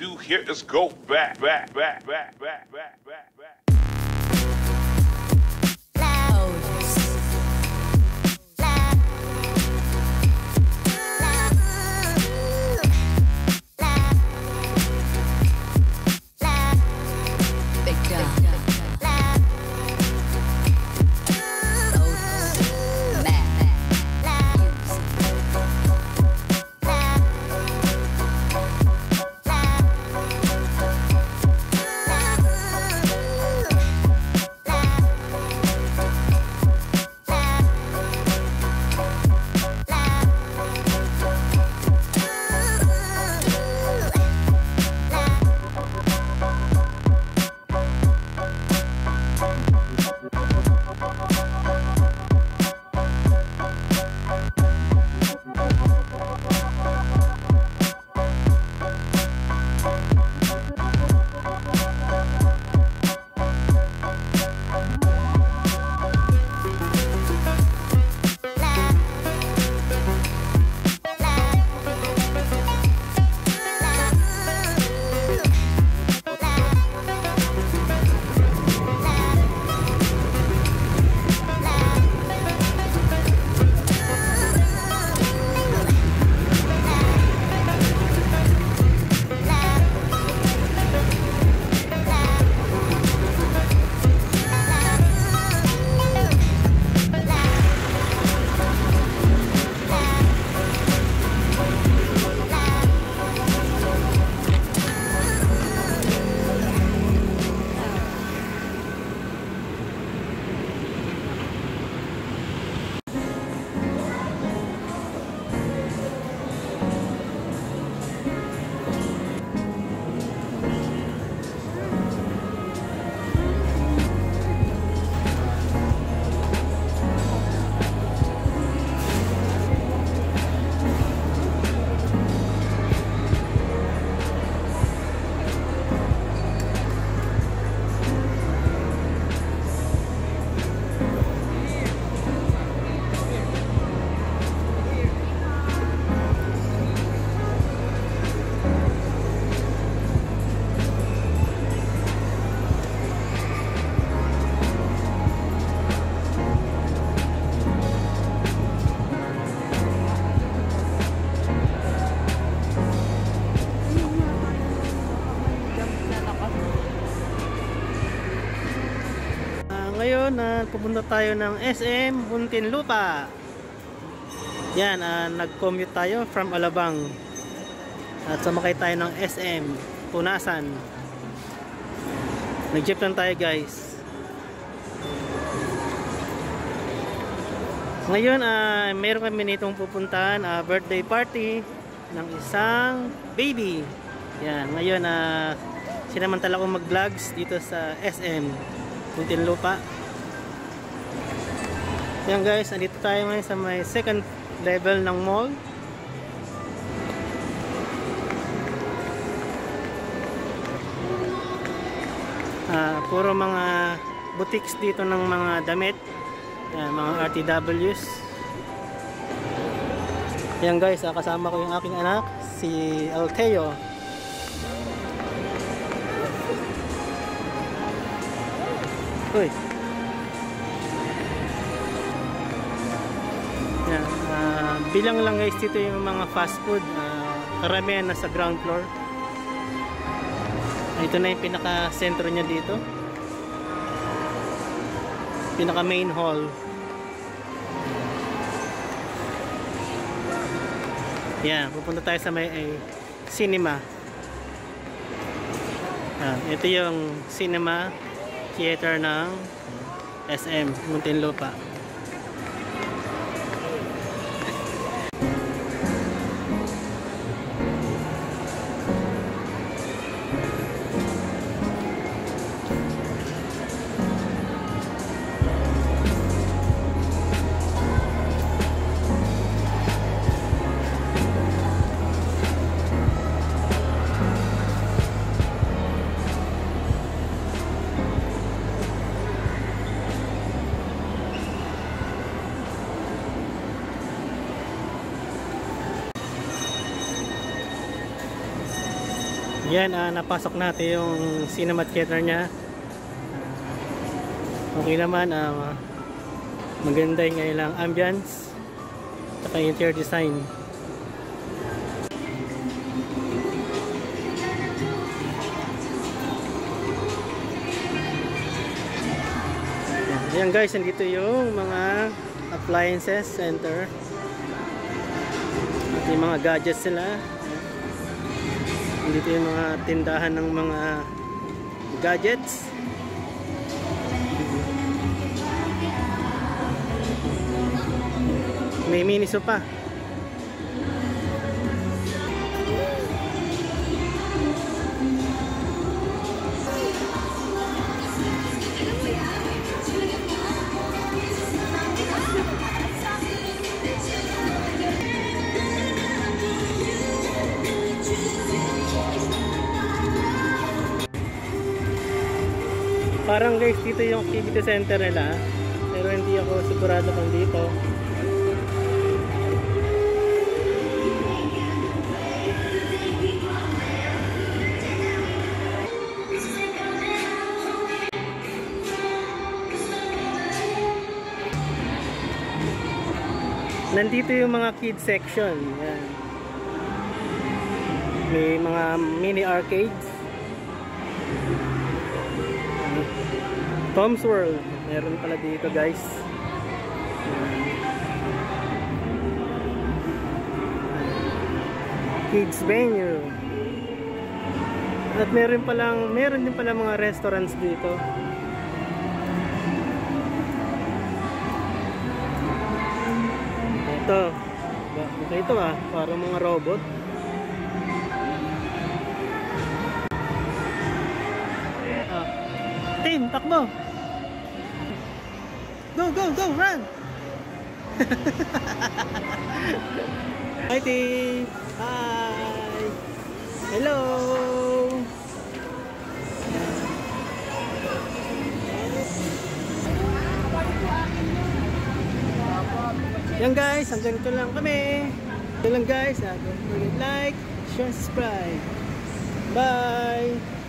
do here is go back. Pupunta tayo ng SM Muntinlupa. Yan, nag-commute tayo from Alabang at sumakay tayo ng SM Punasan. Nag-jeep lang tayo, guys. Ngayon, meron kami nitong pupuntahan, birthday party ng isang baby. Yan, ngayon sinamantala ko mag-vlogs dito sa SM Muntinlupa. Yan guys, andito tayo ngayon sa may second level ng mall. Puro mga boutiques dito ng mga damit. Yan, mga RTWs. Yan guys, kasama ko yung aking anak, si Alteo. Uy! Bilang lang guys, dito yung mga fast food, karamihan nasa ground floor. Ito na yung pinaka sentro nya dito, pinaka main hall. Yan, pupunta tayo sa may cinema. Ito yung cinema theater ng SM Muntinlupa. Yan, napasok natin yung cinema theater niya. Okay naman, maganda yung kanilang ambience at interior design. Ayan guys, nandito yung mga appliances center at yung mga gadgets nila. Dito yung mga tindahan ng mga gadgets. May miniso pa. Parang guys, dito yung activity center nila, pero hindi ako sigurado kung dito. Nandito yung mga kids section. Yan. May mga mini arcades. Tom's World, meron pala dito guys. Kids venue. At meron din pala mga restaurants dito. Ito. Ito ah, parang mga robot. Team, takbo! Go, go, go! Run! Hi, team! Hi! Hello! Yan guys, hanggang ito lang kami. Ito lang guys. Don't forget like, share, subscribe. Bye!